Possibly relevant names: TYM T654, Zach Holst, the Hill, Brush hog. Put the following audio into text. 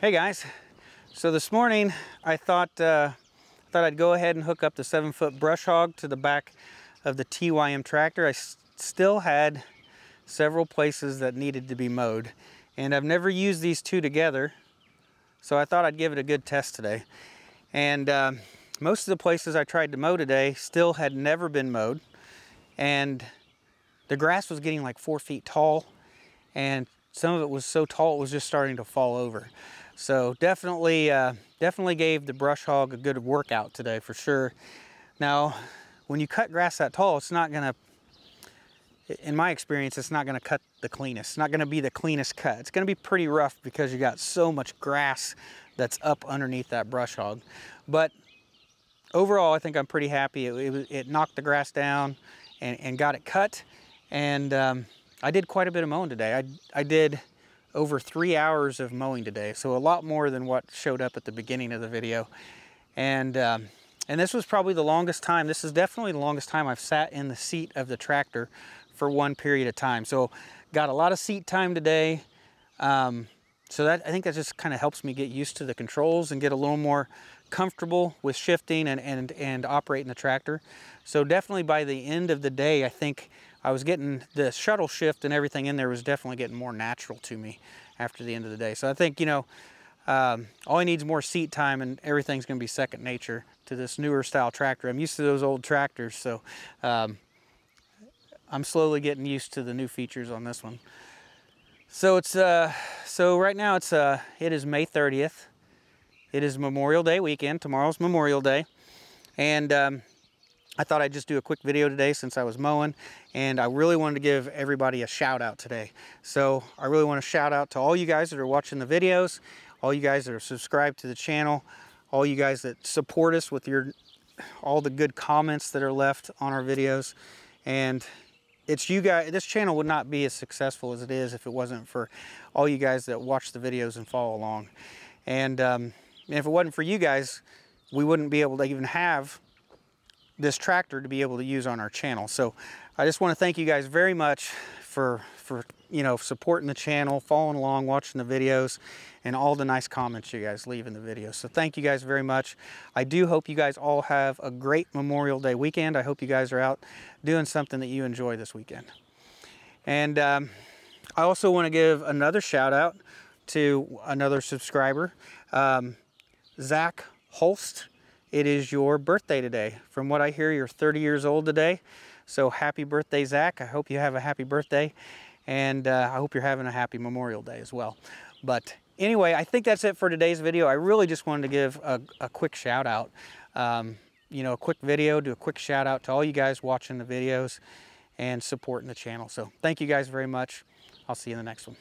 Hey guys, so this morning I thought I'd go ahead and hook up the 7-foot brush hog to the back of the TYM tractor. I still had several places that needed to be mowed, and I've never used these two together, so I thought I'd give it a good test today. And most of the places I tried to mow today still had never been mowed, and the grass was getting like 4 feet tall, and some of it was so tall it was just starting to fall over. So definitely gave the brush hog a good workout today for sure. Now, when you cut grass that tall, it's not gonna, in my experience, it's not gonna cut the cleanest. It's not gonna be the cleanest cut. It's gonna be pretty rough because you got so much grass that's up underneath that brush hog. But overall, I think I'm pretty happy. It knocked the grass down and got it cut. And I did quite a bit of mowing today. I did over 3 hours of mowing today, so a lot more than what showed up at the beginning of the video. And this was probably the longest time. This is definitely the longest time I've sat in the seat of the tractor for one period of time. So got a lot of seat time today. So that, I think that just kind of helps me get used to the controls and get a little more comfortable with shifting and operating the tractor. So definitely by the end of the day, I think I was getting the shuttle shift and everything in there was definitely getting more natural to me after the end of the day. So I think, you know, all I need is more seat time and everything's going to be second nature to this newer style tractor. I'm used to those old tractors, so I'm slowly getting used to the new features on this one. So it's right now it is May 30th. It is Memorial Day weekend. Tomorrow's Memorial Day, and I thought I'd just do a quick video today since I was mowing, and I really wanted to give everybody a shout out today. So I really want to shout out to all you guys that are watching the videos, all you guys that are subscribed to the channel, all you guys that support us with all the good comments that are left on our videos. And it's you guys, this channel would not be as successful as it is if it wasn't for all you guys that watch the videos and follow along. And if it wasn't for you guys, we wouldn't be able to even have this tractor to be able to use on our channel. So I just want to thank you guys very much for you know, supporting the channel, following along, watching the videos, and all the nice comments you guys leave in the videos. So thank you guys very much. I do hope you guys all have a great Memorial Day weekend. I hope you guys are out doing something that you enjoy this weekend. And I also want to give another shout out to another subscriber, Zach Holst. It is your birthday today. From what I hear, you're 30 years old today. So happy birthday, Zach. I hope you have a happy birthday. And I hope you're having a happy Memorial Day as well. But anyway, I think that's it for today's video. I really just wanted to give a quick shout out. You know, a quick video, do a quick shout out to all you guys watching the videos and supporting the channel. So thank you guys very much. I'll see you in the next one.